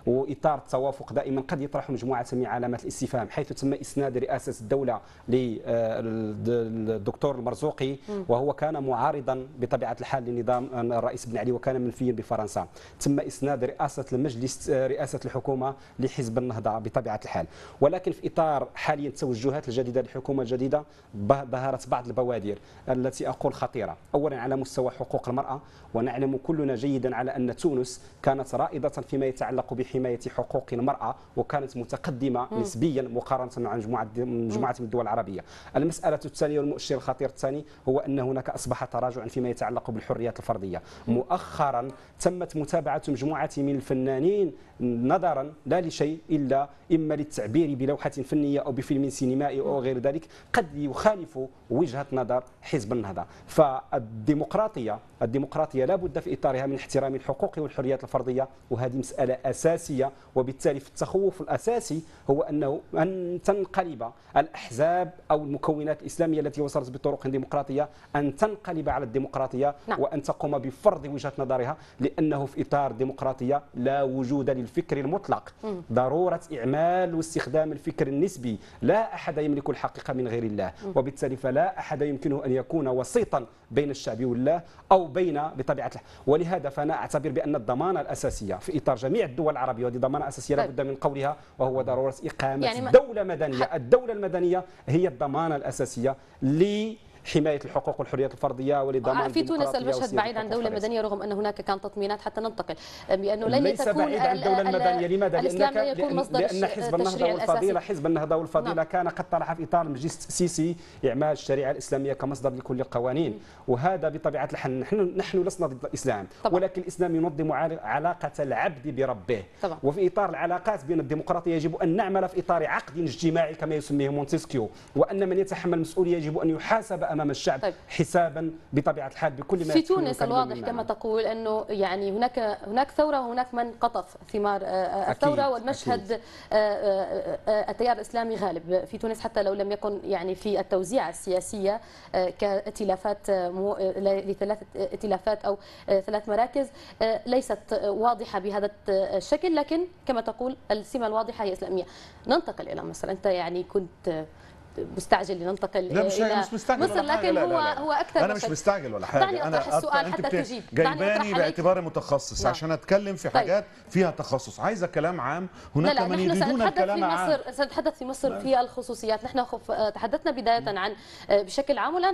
وإطار التوافق دائما قد يطرح مجموعة من علامات الاستفهام، حيث تم إسناد رئاسة الدولة للدكتور المرزوقي، وهو كان معارضا بطبيعة الحال لنظام الرئيس بن علي وكان منفيا بفرنسا. تم إسناد رئاسة المجلس رئاسة الحكومة لحزب النهضة بطبيعة الحال، ولكن في إطار حاليا التوجهات الجديدة للحكومة الجديدة ظهرت بعض البوادر التي أقول خطيرة. أولا على مستوى حقوق المرأة، ونعلم كلنا جيدا على أن تونس كانت رائدة فيما يتعلق بحماية حقوق المرأة، وكانت متقدمة نسبيا مقارنة مع مجموعة من الدول العربية. المسألة الثانية والمؤشر الخطير الثاني هو أن هناك أصبح تراجعا فيما يتعلق بالحريات الفردية. مؤخرا تمت متابعة مجموعة من الفنانين نظرا لا لشيء إلا إما للتعبير بلوحة فنية أو بفيلم سينمائي أو غير ذلك قد يخالف وجهة نظر حزب النهضة. فالديمقراطية لا بد في إطارها من احترام الحقوق والحريات الفردية، وهذه مسألة أساسية، وبالتالي التخوف الأساسي هو أنه أن تنقلب الأحزاب أو المكونات الإسلامية التي وصلت بطرق ديمقراطية أن تنقلب على الديمقراطية. نعم. وأن تقوم بفرض وجهة نظرها، لأنه في إطار ديمقراطية لا وجود للفكر المطلق. ضرورة إعمال واستخدام الفكر النسبي، لا أحد يملك الحقيقة من غير الله، وبالتالي فلا أحد يمكنه أن يكون وسيطا بين الشعب والله أو بين بطبيعة الله. ولهذا فأنا أعتبر بأن الضمانة الأساسية في إطار جميع الدول العربية، وهذه ضمانة أساسية لابد من قولها، وهو ضرورة إقامة دولة مدنية. الدولة المدنية هي الضمانة الأساسية لحماية الحقوق والحريات الفردية ولضمان في تونس. المشهد بعيد عن دولة مدنية، رغم أن هناك كان تطمينات حتى ننتقل بأنه لن تكون الدولة المدنية. لماذا؟ لأن حزب النهضة والفضيلة نعم. كان قد طرح في إطار المجلس السيسي إعمال الشريعة الإسلامية كمصدر لكل القوانين، وهذا بطبيعة الحال نحن لسنا ضد الإسلام، ولكن الإسلام ينظم علاقة العبد بربه. وفي إطار العلاقات بين الديمقراطية يجب أن نعمل في إطار عقد اجتماعي كما يسميه مونتسكيو، وأن من يتحمل المسؤولية يجب أن يحاسب أمام الشعب. طيب. حسابا بطبيعة الحال بكل ما في تونس الواضح كما تقول أنه يعني هناك ثورة، وهناك من قطف ثمار الثورة. أكيد. والمشهد التيار الإسلامي غالب في تونس، حتى لو لم يكن يعني في التوزيع السياسية كائتلافات لثلاث ائتلافات أو ثلاث مراكز ليست واضحة بهذا الشكل، لكن كما تقول السمة الواضحة هي إسلامية. ننتقل إلى مصر. أنت يعني كنت مستعجل لننتقل إلى مصر، لكن هو أكثر. أنا مش مستعجل ولا حاجة. دعني أطرح السؤال حتى تجيب. جايباني باعتباري متخصص. لا. عشان أتكلم في حاجات فيها تخصص، عايزة كلام عام. هناك من يريدون الكلام عام. سنتحدث في مصر في الخصوصيات. نحن تحدثنا بداية عن بشكل عام، والآن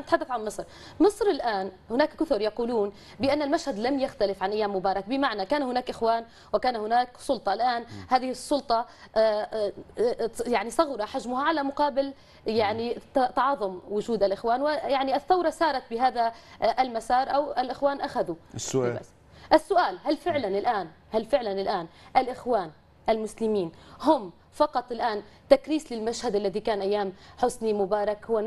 نتحدث عن مصر. مصر الآن هناك كثر يقولون بأن المشهد لم يختلف عن أيام مبارك، بمعنى كان هناك إخوان وكان هناك سلطة. الآن هذه السلطة يعني صغر حجمها على مقابل يعني تعظم وجود الإخوان، ويعني الثورة سارت بهذا المسار أو الإخوان أخذوا. السؤال هل فعلا الآن الإخوان المسلمين هم فقط الآن تكريس للمشهد الذي كان أيام حسني مبارك، هو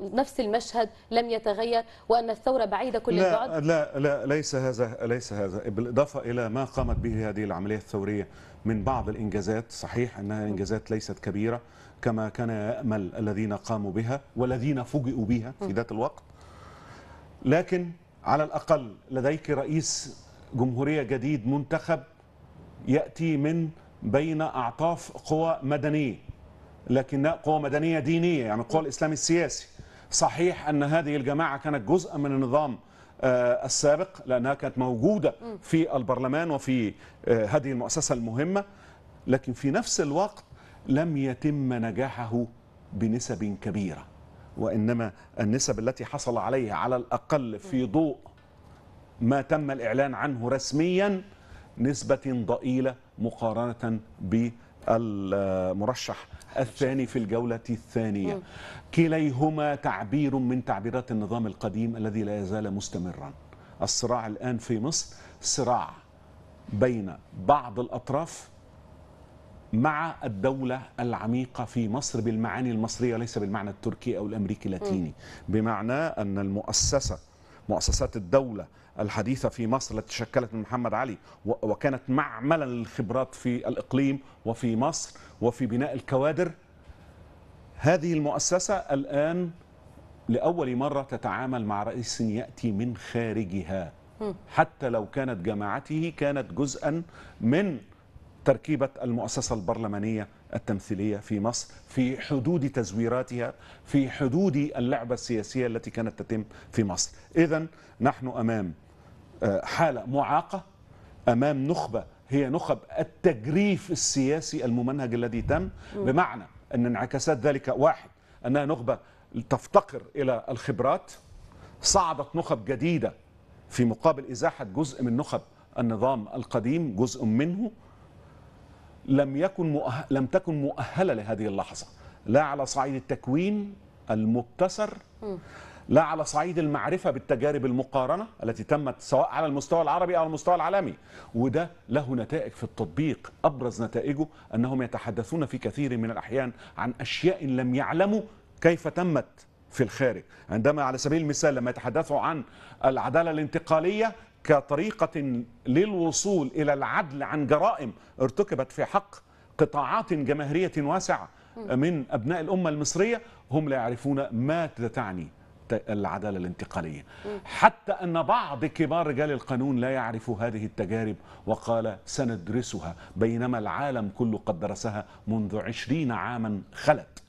نفس المشهد لم يتغير، وأن الثورة بعيدة كل البعد؟ لا لا، ليس هذا. بالإضافة إلى ما قامت به هذه العملية الثورية من بعض الإنجازات، صحيح أنها إنجازات ليست كبيرة كما كان يأمل الذين قاموا بها والذين فوجئوا بها في ذات الوقت، لكن على الأقل لديك رئيس جمهورية جديد منتخب يأتي من بين أعطاف قوى مدنية، لكن قوى مدنية دينية، يعني قوى الإسلام السياسي. صحيح أن هذه الجماعة كانت جزءا من النظام السابق لأنها كانت موجودة في البرلمان وفي هذه المؤسسة المهمة، لكن في نفس الوقت لم يتم نجاحه بنسب كبيرة، وإنما النسب التي حصل عليها على الأقل في ضوء ما تم الإعلان عنه رسميا نسبة ضئيلة مقارنة بالمرشح الثاني في الجولة الثانية. كليهما تعبير من تعبيرات النظام القديم الذي لا يزال مستمرا. الصراع الآن في مصر صراع بين بعض الأطراف مع الدولة العميقة في مصر بالمعاني المصرية وليس بالمعنى التركي أو الأمريكي اللاتيني. بمعنى أن مؤسسات الدولة الحديثة في مصر التي تشكلت من محمد علي وكانت معملا للخبرات في الإقليم وفي مصر وفي بناء الكوادر، هذه المؤسسة الآن لأول مرة تتعامل مع رئيس يأتي من خارجها، حتى لو كانت جماعته كانت جزءا من تركيبة المؤسسة البرلمانية التمثيلية في مصر في حدود تزويراتها، في حدود اللعبة السياسية التي كانت تتم في مصر. إذن نحن أمام حالة معاقة، أمام نخبة هي نخب التجريف السياسي الممنهج الذي تم، بمعنى أن انعكاسات ذلك واحد أنها نخبة تفتقر إلى الخبرات، صعدت نخب جديدة في مقابل إزاحة جزء من نخب النظام القديم، جزء منه لم تكن مؤهلة لهذه اللحظة، لا على صعيد التكوين المبتسر، لا على صعيد المعرفة بالتجارب المقارنة التي تمت سواء على المستوى العربي أو المستوى العالمي. وده له نتائج في التطبيق، أبرز نتائجه أنهم يتحدثون في كثير من الأحيان عن أشياء لم يعلموا كيف تمت في الخارج. عندما على سبيل المثال لما يتحدثوا عن العدالة الانتقالية كطريقة للوصول إلى العدل عن جرائم ارتكبت في حق قطاعات جماهيرية واسعة من أبناء الأمة المصرية، هم لا يعرفون ماذا تعني العدالة الانتقالية، حتى أن بعض كبار رجال القانون لا يعرف هذه التجارب وقال سندرسها، بينما العالم كله قد درسها منذ 20 عاما خلت.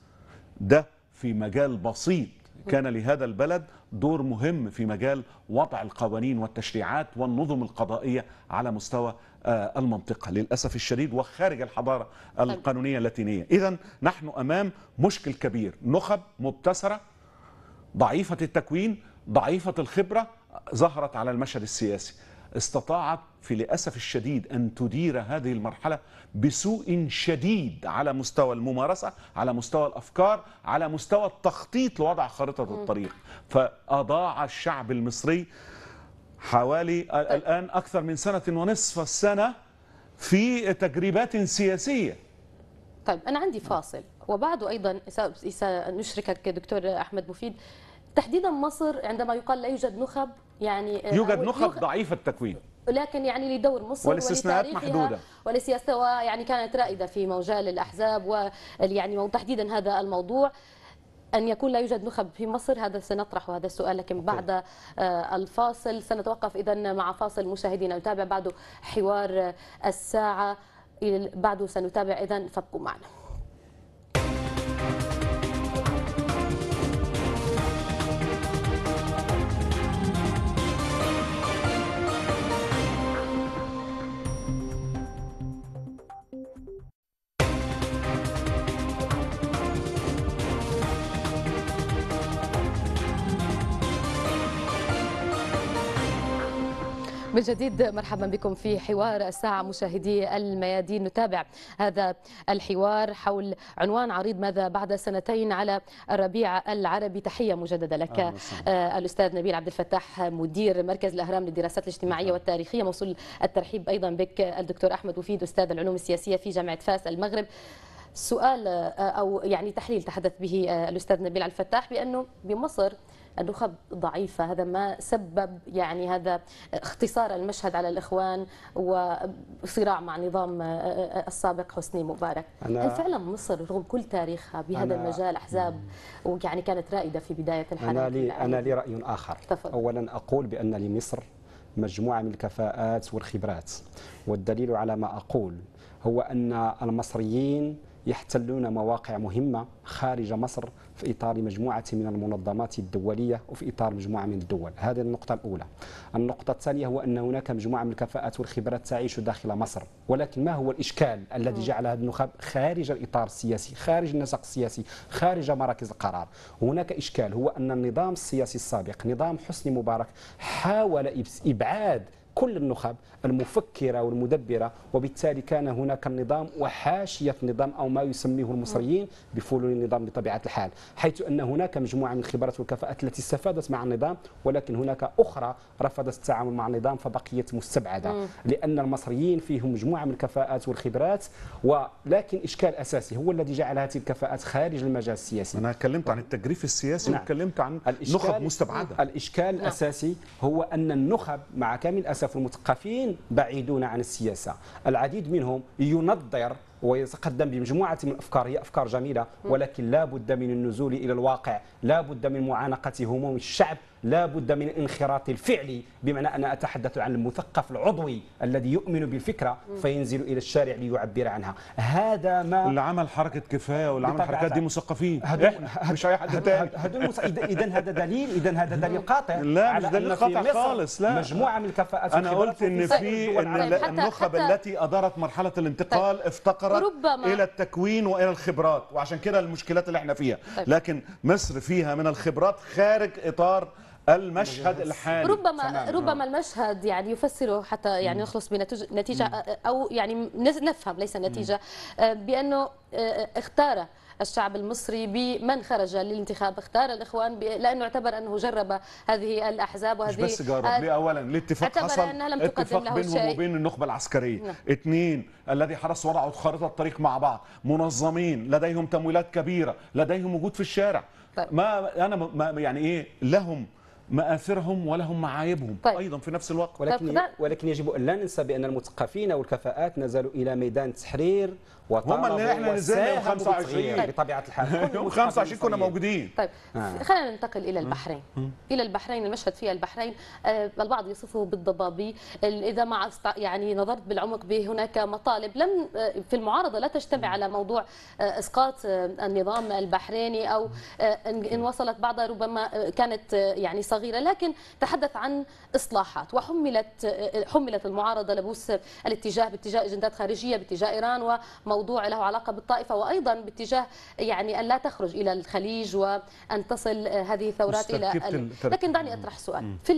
ده في مجال بسيط، كان لهذا البلد دور مهم في مجال وضع القوانين والتشريعات والنظم القضائية على مستوى المنطقة للأسف الشديد وخارج الحضارة القانونية اللاتينية. إذن نحن أمام مشكل كبير، نخب مبتسرة ضعيفة التكوين ضعيفة الخبرة ظهرت على المشهد السياسي، استطاعت في للأسف الشديد أن تدير هذه المرحلة بسوء شديد على مستوى الممارسة، على مستوى الأفكار، على مستوى التخطيط لوضع خارطة الطريق. فأضاع الشعب المصري حوالي الآن أكثر من 1.5 سنة في تجربات سياسية. طيب أنا عندي فاصل وبعده أيضا سنشركك دكتور أحمد مفيد، تحديدا مصر عندما يقال لا يوجد نخب، يعني يوجد نخب ضعيف التكوين لكن يعني لدور مصر ولتاريخها محدودة ولسياستها، يعني كانت رائدة في مجال الأحزاب ويعني وتحديدا هذا الموضوع أن يكون لا يوجد نخب في مصر. هذا سنطرح هذا السؤال لكن بعد الفاصل. سنتوقف إذن مع فاصل مشاهدينا، نتابع بعده حوار الساعة، بعده سنتابع إذن، فابقوا معنا. من جديد مرحبا بكم في حوار الساعة مشاهدي الميادين. نتابع هذا الحوار حول عنوان عريض ماذا بعد 2 سنتين على الربيع العربي. تحية مجددة لك الأستاذ نبيل عبد الفتاح مدير مركز الأهرام للدراسات الاجتماعية والتاريخية، موصول الترحيب أيضا بك الدكتور أحمد مفيد أستاذ العلوم السياسية في جامعة فاس المغرب. سؤال أو يعني تحليل تحدث به الأستاذ نبيل عبد الفتاح بأنه بمصر النخب ضعيفة، هذا ما سبب يعني هذا اختصار المشهد على الإخوان وصراع مع نظام السابق حسني مبارك. هل فعلا مصر رغم كل تاريخها بهذا المجال أحزاب ويعني كانت رائدة في بداية الحداثة؟ أنا لي رأي آخر. تفضل. أولا أقول بأن لمصر مجموعة من الكفاءات والخبرات، والدليل على ما أقول هو أن المصريين يحتلون مواقع مهمة خارج مصر في إطار مجموعة من المنظمات الدولية وفي إطار مجموعة من الدول. هذه النقطة الأولى. النقطة الثانية هو أن هناك مجموعة من الكفاءات والخبرات تعيش داخل مصر، ولكن ما هو الإشكال الذي جعل هذه النخب خارج الإطار السياسي، خارج النسق السياسي، خارج مراكز القرار؟ هناك إشكال هو أن النظام السياسي السابق نظام حسني مبارك حاول إبعاد كل النخب المفكرة والمدبرة، وبالتالي كان هناك النظام وحاشية النظام أو ما يسميه المصريين بفلول النظام بطبيعة الحال، حيث أن هناك مجموعة من الخبرات والكفاءات التي استفادت مع النظام، ولكن هناك أخرى رفضت التعامل مع النظام فبقيت مستبعدة، لأن المصريين فيهم مجموعة من الكفاءات والخبرات، ولكن إشكال أساسي هو الذي جعل هذه الكفاءات خارج المجال السياسي. أنا تكلمت عن التجريف السياسي وتكلمت عن نخب مستبعدة. الإشكال الأساسي هو أن النخب مع كامل الأسف المثقفين بعيدون عن السياسة، العديد منهم ينظر ويتقدم بمجموعة من الأفكار، هي أفكار جميلة، ولكن لا بد من النزول إلى الواقع، لا بد من معانقة هموم الشعب، لا بد من الانخراط الفعلي، بمعنى أنا أتحدث عن المثقف العضوي الذي يؤمن بالفكرة فينزل إلى الشارع ليعبر عنها. هذا ما اللي عمل حركة كفاية واللي عمل حركات دي مثقفين، مش أي حد تاني. إذا هذا دليل قاطع. لا مش دليل قاطع خالص، لا. مجموعة من الكفاءات. أنا قلت إن في النخب التي أدارت مرحلة الانتقال افتقرت إلى التكوين وإلى الخبرات، وعشان كده المشكلات اللي احنا فيها. لكن مصر فيها من الخبرات خارج إطار المشهد الحالي. ربما المشهد يعني يفسره حتى يعني نخلص بنتيجة أو يعني نفهم، ليس نتيجة، بأنه اختار الشعب المصري بمن خرج للانتخاب، اختار الإخوان لأنه اعتبر أنه جرب هذه الأحزاب وهذه. مش بس جرب، ليه؟ أولا الاتفاق حصل، اتفاق بينهم وبين النخبة العسكرية، اثنين الذي حرص ورعوا خارطة الطريق مع بعض، منظمين لديهم تمويلات كبيرة، لديهم وجود في الشارع. ما أنا يعني إيه لهم مآثرهم ولهم معايبهم أيضا في نفس الوقت، ولكن يجب أن لا ننسى بأن المثقفين والكفاءات نزلوا إلى ميدان التحرير وطالبوا، هم اللي احنا نزلنا يوم 25 بطبيعة الحال، يوم 25 كنا موجودين. طيب خلينا ننتقل إلى البحرين. إلى البحرين المشهد فيها البحرين البعض يصفه بالضبابي، إذا ما يعني نظرت بالعمق به هناك مطالب لم في المعارضة لا تجتمع على موضوع إسقاط النظام البحريني، أو إن وصلت بعضها ربما كانت يعني لكن تحدث عن إصلاحات، وحملت المعارضة لبوس الاتجاه باتجاه أجندات خارجية، باتجاه إيران وموضوع له علاقة بالطائفة، وأيضا باتجاه يعني أن لا تخرج إلى الخليج وأن تصل هذه الثورات إلى لكن دعني أطرح سؤال. في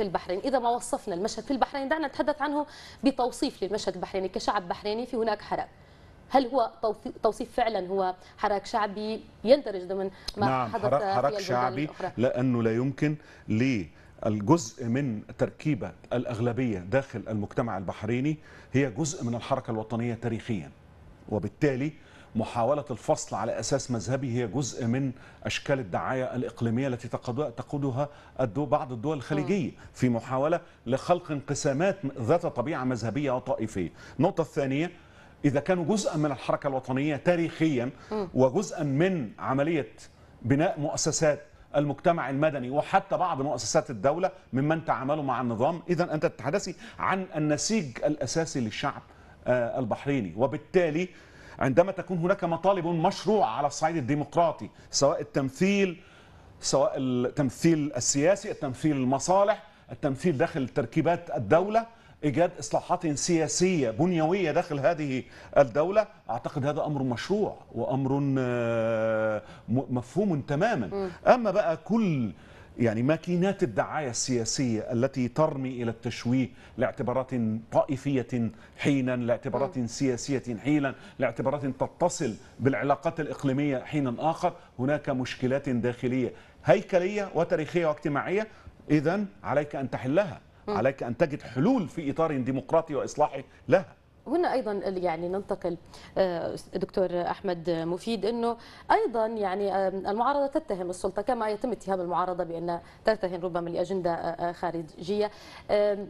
البحرين إذا ما وصفنا المشهد في البحرين، دعنا نتحدث عنه بتوصيف للمشهد البحريني كشعب بحريني في هناك حراك، هل هو توصيف فعلا هو حراك شعبي يندرج ضمن ما حدث في البلدان الأخرى؟ نعم، حراك شعبي، لأنه لا يمكن الجزء من تركيبة الأغلبية داخل المجتمع البحريني هي جزء من الحركة الوطنية تاريخيا، وبالتالي محاولة الفصل على أساس مذهبي هي جزء من أشكال الدعاية الإقليمية التي تقودها بعض الدول الخليجية في محاولة لخلق انقسامات ذات طبيعة مذهبية وطائفية. النقطة الثانية، إذا كانوا جزءا من الحركة الوطنية تاريخيا وجزءا من عملية بناء مؤسسات المجتمع المدني وحتى بعض مؤسسات الدولة ممن تعاملوا مع النظام، إذا أنت تتحدث عن النسيج الأساسي للشعب البحريني، وبالتالي عندما تكون هناك مطالب مشروعة على الصعيد الديمقراطي، سواء التمثيل السياسي، التمثيل المصالح، التمثيل داخل تركيبات الدولة، إيجاد إصلاحات سياسية بنيوية داخل هذه الدولة، أعتقد هذا أمر مشروع وأمر مفهوم تماما. أما بقى كل يعني ماكينات الدعاية السياسية التي ترمي إلى التشويه لاعتبارات طائفية حينا، لاعتبارات سياسية حينا، لاعتبارات تتصل بالعلاقات الإقليمية حينا آخر، هناك مشكلات داخلية هيكلية وتاريخية واجتماعية، إذن عليك أن تحلها، عليك أن تجد حلول في إطار ديمقراطي وإصلاحي لها. هنا أيضا يعني ننتقل دكتور أحمد مفيد، أنه أيضا يعني المعارضة تتهم السلطة كما يتم اتهام المعارضة بأن ترتهن ربما لأجندة خارجية،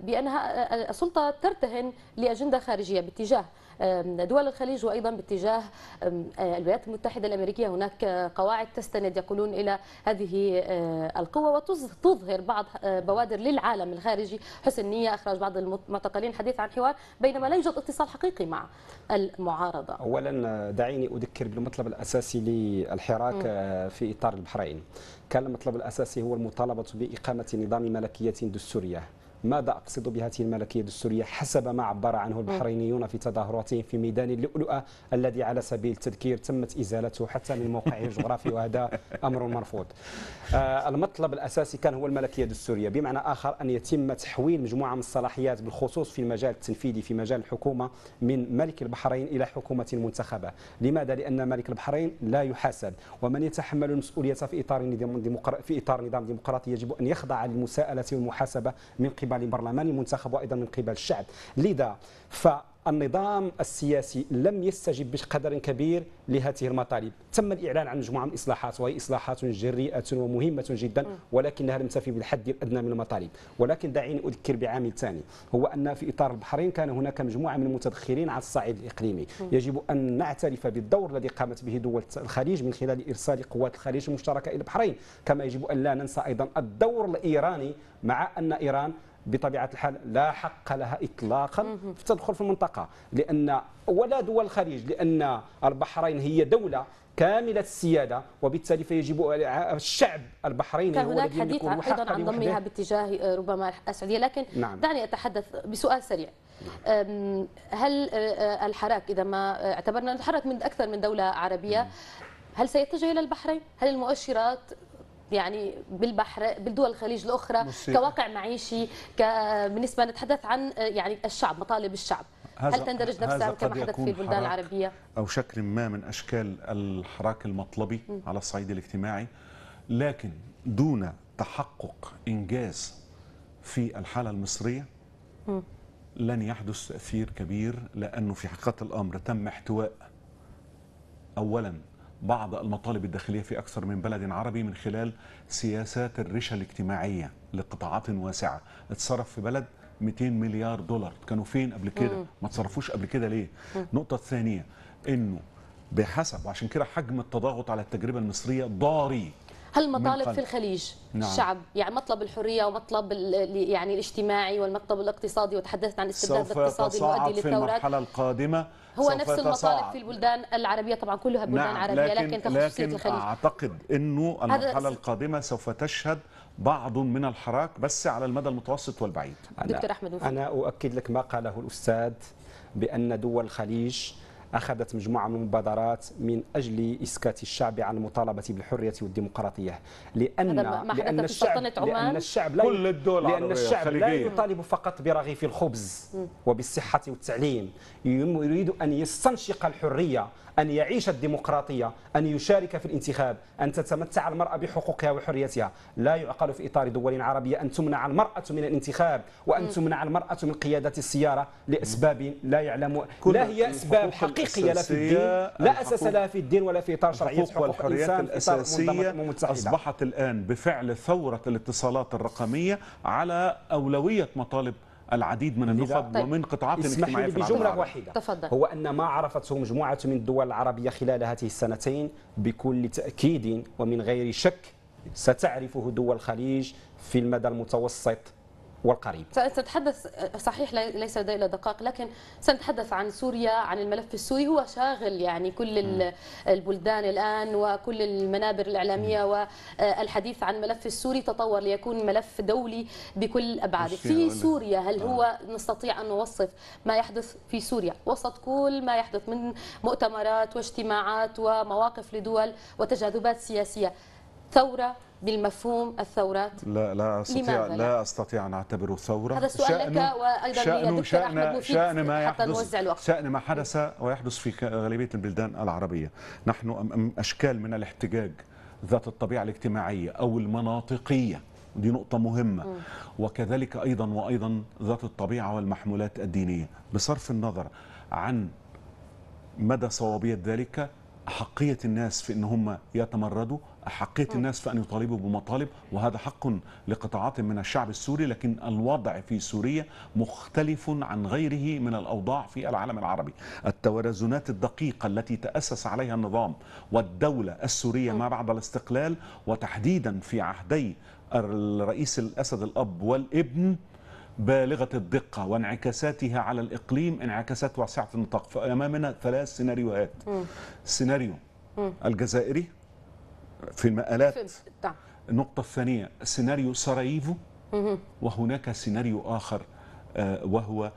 بأنها السلطة ترتهن لأجندة خارجية باتجاه دول الخليج وأيضا باتجاه الولايات المتحدة الأمريكية. هناك قواعد تستند يقولون إلى هذه القوة وتظهر بعض بوادر للعالم الخارجي حسن نية، إخراج بعض المعتقلين، حديث عن حوار، بينما لا يوجد اتصال حقيقي مع المعارضة. أولا دعيني أذكر بالمطلب الأساسي للحراك في إطار البحرين. كان المطلب الأساسي هو المطالبة بإقامة نظام ملكية دستورية ماذا أقصد بهذه الملكية الدستورية حسب ما عبر عنه البحرينيون في تظاهراتهم في ميدان اللؤلؤة الذي على سبيل التذكير تمت إزالته حتى من موقعه الجغرافي وهذا أمر مرفوض. المطلب الأساسي كان هو الملكية الدستورية، بمعنى آخر أن يتم تحويل مجموعة من الصلاحيات بالخصوص في المجال التنفيذي في مجال الحكومة من ملك البحرين إلى حكومة منتخبة. لماذا؟ لأن ملك البحرين لا يحاسب، ومن يتحمل المسؤولية في إطار نظام ديمقراطي يجب أن يخضع للمساءلة والمحاسبة من قبل البرلمان المنتخب وأيضا من قبل الشعب. لذا فالنظام السياسي لم يستجب بقدر كبير لهذه المطالب. تم الإعلان عن مجموعة من الإصلاحات وهي إصلاحات جريئة ومهمة جدا، ولكنها لم تفي بالحد الأدنى من المطالب. ولكن دعيني أذكر بعامل ثاني، هو أن في إطار البحرين كان هناك مجموعة من المتدخلين على الصعيد الإقليمي. يجب أن نعترف بالدور الذي قامت به دول الخليج من خلال إرسال قوات الخليج المشتركة إلى البحرين، كما يجب أن لا ننسى أيضا الدور الإيراني، مع أن إيران بطبيعة الحال لا حق لها إطلاقا في التدخل في المنطقة، لأن ولا دول الخليج، لأن البحرين هي دولة كاملة السيادة، وبالتالي فيجب الشعب البحريني هو الذي يملك الحق عن ضمها باتجاه ربما السعودية. لكن نعم. دعني أتحدث بسؤال سريع. هل الحراك إذا ما اعتبرنا نتحرك من أكثر من دولة عربية هل سيتجه إلى البحرين؟ هل المؤشرات يعني بالدول الخليج الأخرى كواقع معيشي بالنسبة نتحدث عن يعني الشعب، مطالب الشعب، هل تندرج نفسها كما حدث في البلدان العربية أو شكل ما من أشكال الحراك المطلبي على الصعيد الاجتماعي، لكن دون تحقق إنجاز في الحالة المصرية لن يحدث تأثير كبير، لأنه في حقيقة الأمر تم احتواء أولا بعض المطالب الداخلية في أكثر من بلد عربي من خلال سياسات الرشا الاجتماعية لقطاعات واسعة. اتصرف في بلد 200 مليار دولار، كانوا فين قبل كده؟ ما اتصرفوش قبل كده ليه؟ النقطة الثانية أنه بحسب، وعشان كده حجم التضاغط على التجربة المصرية ضاري. هل المطالب في الخليج نعم. الشعب يعني مطلب الحرية ومطلب يعني الاجتماعي والمطلب الاقتصادي، وتحدثت عن الاستبداد الاقتصادي المؤدي للثورات، المرحلة القادمة هو نفس المطالب في البلدان العربية، طبعا كلها بلدان نعم. عربية، لكن الخليج أعتقد أنه المرحلة القادمة سوف تشهد بعض من الحراك بس على المدى المتوسط والبعيد. دكتور أحمد مفيد، أنا أؤكد لك ما قاله الأستاذ بأن دول الخليج أخذت مجموعة من المبادرات من أجل إسكات الشعب عن المطالبة بالحرية والديمقراطية، لأن الشعب لا يطالب فقط برغيف الخبز وبالصحة والتعليم، يريد أن يستنشق الحرية، أن يعيش الديمقراطية، أن يشارك في الانتخاب، أن تتمتع المرأة بحقوقها وحريتها. لا يعقل في إطار دول عربية أن تمنع المرأة من الانتخاب وأن تمنع المرأة من قيادة السيارة لأسباب لا يعلم، لا هي أسباب حقيقية لا في الدين، لا أساس لها في الدين ولا في إطار شرعية حقوق الإنسان الأساسية. أصبحت الآن بفعل ثورة الاتصالات الرقمية على أولوية مطالب العديد من النخب طيب. ومن قطاعات اجتماعية في العالم. بجملة واحدة تفضل. هو أن ما عرفته مجموعة من الدول العربية خلال هذه السنتين بكل تأكيد ومن غير شك ستعرفه دول الخليج في المدى المتوسط والقريب. سنتحدث صحيح ليس لدينا دقائق، لكن سنتحدث عن سوريا، عن الملف السوري، هو شاغل يعني كل البلدان الآن وكل المنابر الإعلامية، والحديث عن الملف السوري تطور ليكون ملف دولي بكل أبعاده. في سوريا هل هو نستطيع أن نوصف ما يحدث في سوريا وسط كل ما يحدث من مؤتمرات واجتماعات ومواقف لدول وتجاذبات سياسية، ثورة بالمفهوم الثورات؟ لا أستطيع أن أعتبره ثورة. هذا السؤال لك وأيضا لدكتور أحمد مفيد حتى نوزع الوقت. شأن ما حدث ويحدث في غالبية البلدان العربية، نحن أمام أشكال من الاحتجاج ذات الطبيعة الاجتماعية أو المناطقية، دي نقطة مهمة، وكذلك أيضا ذات الطبيعة والمحمولات الدينية، بصرف النظر عن مدى صوابية ذلك، أحقية الناس في أن هم يتمردوا، أحقية الناس في أن يطالبوا بمطالب، وهذا حق لقطاعات من الشعب السوري. لكن الوضع في سوريا مختلف عن غيره من الأوضاع في العالم العربي. التوازنات الدقيقة التي تأسس عليها النظام والدولة السورية ما بعد الاستقلال، وتحديدا في عهدي الرئيس الأسد الأب والابن، بالغة الدقة وانعكاساتها على الإقليم انعكاسات واسعة النطاق. فأمامنا ثلاث سيناريوهات، سيناريو الجزائري في المآلات، النقطة الثانية سيناريو سراييفو وهناك سيناريو آخر وهو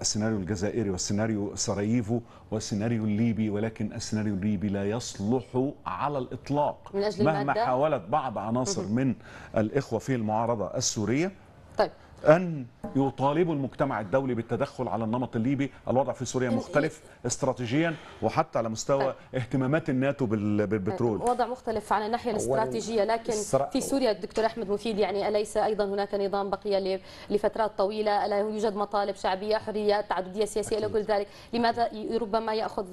السيناريو الجزائري والسيناريو سراييفو والسيناريو الليبي، ولكن السيناريو الليبي لا يصلح على الإطلاق مهما حاولت بعض عناصر من الإخوة في المعارضة السورية أن يطالبوا المجتمع الدولي بالتدخل على النمط الليبي. الوضع في سوريا مختلف استراتيجيا وحتى على مستوى اهتمامات الناتو بالبترول، وضع مختلف عن الناحية الاستراتيجية. لكن في سوريا دكتور أحمد مفيد، يعني أليس أيضا هناك نظام بقي لفترات طويلة؟ ألا يوجد مطالب شعبية، حرية، تعددية سياسية إلى كل ذلك؟ لماذا ربما يأخذ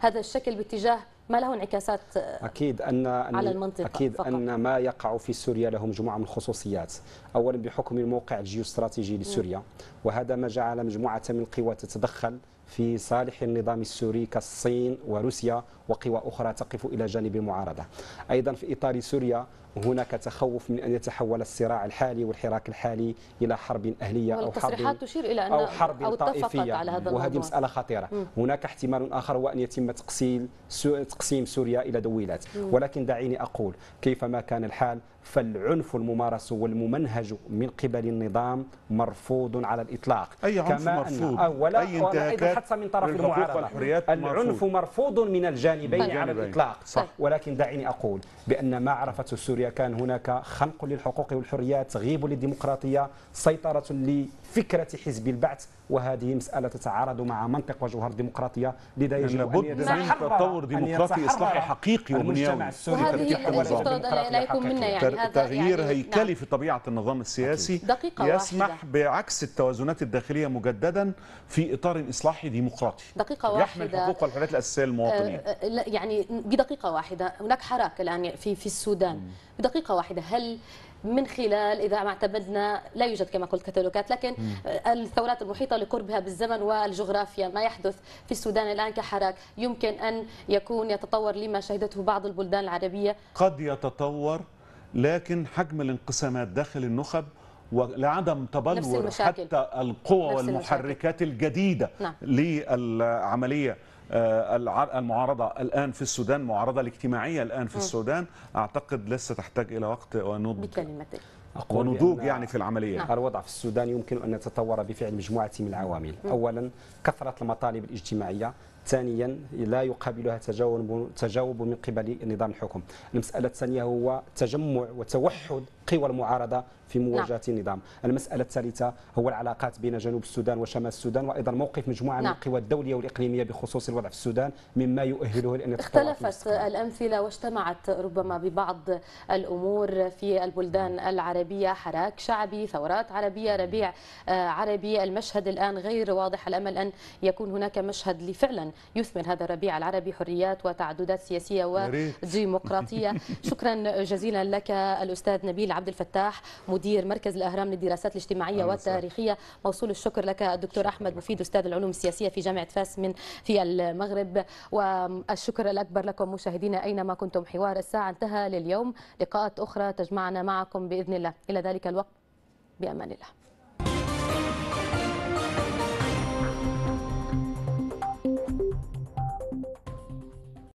هذا الشكل باتجاه ما له انعكاسات أكيد على المنطقة؟ أكيد فقط. أن ما يقع في سوريا لهم مجموعة من الخصوصيات، أولا بحكم الموقع الجيوستراتيجي لسوريا، وهذا ما جعل مجموعة من القوى تتدخل في صالح النظام السوري كالصين وروسيا وقوى أخرى تقف إلى جانب المعارضة. أيضا في إطار سوريا هناك تخوف من أن يتحول الصراع الحالي والحراك الحالي إلى حرب أهلية أو حرب تشير إلى أن أو حرب طائفية، وهذه مسألة خطيرة. هناك احتمال آخر هو أن يتم تقسيم سوريا إلى دويلات، ولكن دعيني أقول كيفما كان الحال فالعنف الممارس والممنهج من قبل النظام مرفوض على الإطلاق. أي عنف مرفوض؟ أي حتى من طرف المعارضة العنف مرفوض من الجانبين على الإطلاق. صح. ولكن دعيني أقول بأن ما عرفته سوريا كان هناك خنق للحقوق والحريات، تغيب للديمقراطية، سيطرة لفكرة حزب البعث، وهذه مسألة تتعارض مع منطق وجوهر الديمقراطية. لذا يجب أن يتحرر تطور ديمقراطي إصلاحي حقيقي ومنيوي، وهذه لا يكون منا يعني تغيير هيكلي في طبيعة النظام السياسي يسمح بعكس التوازنات الداخلية مجددا في إطار إصلاحي ديمقراطي يحمي الحقوق والحريات الأساسية للمواطنين. يعني بدقيقة واحدة، هناك حراك الآن في السودان. بدقيقة واحدة، هل من خلال إذا ما اعتمدنا لا يوجد كما قلت كتالوجات، لكن الثورات المحيطة لقربها بالزمن والجغرافيا، ما يحدث في السودان الآن كحراك يمكن أن يكون يتطور لما شهدته بعض البلدان العربية؟ قد يتطور، لكن حجم الانقسامات داخل النخب ولعدم تبلور حتى القوى والمحركات الجديدة للعملية المعارضة الآن في السودان، معارضة الاجتماعية الآن في السودان، أعتقد لسه تحتاج إلى وقت ونضج بكلمتين ونضوج يعني في العملية. الوضع في السودان يمكن أن يتطور بفعل مجموعة من العوامل. أولا كثرة المطالب الاجتماعية، ثانيا لا يقابلها تجاوب من قبل نظام الحكم. المسألة الثانية هو تجمع وتوحد قوى المعارضة في مواجهة النظام. المسألة الثالثة هو العلاقات بين جنوب السودان وشمال السودان، وأيضا موقف مجموعة من القوى الدولية والإقليمية بخصوص الوضع في السودان، مما يؤهله لأن اختلفت الأمثلة واجتمعت ربما ببعض الأمور في البلدان العربية. حراك شعبي، ثورات عربية، ربيع عربي. المشهد الآن غير واضح، الأمل أن يكون هناك مشهد لفعلا يثمر هذا الربيع العربي حريات وتعددات سياسية وديمقراطية. شكرا جزيلا لك الأستاذ نبيل عبد الفتاح، مدير مركز الأهرام للدراسات الاجتماعية والتاريخية. موصول الشكر لك الدكتور أحمد مفيد، أستاذ العلوم السياسية في جامعة فاس في المغرب. والشكر الأكبر لكم مشاهدينا أينما كنتم. حوار الساعة انتهى لليوم، لقاءات أخرى تجمعنا معكم بإذن الله. إلى ذلك الوقت بأمان الله.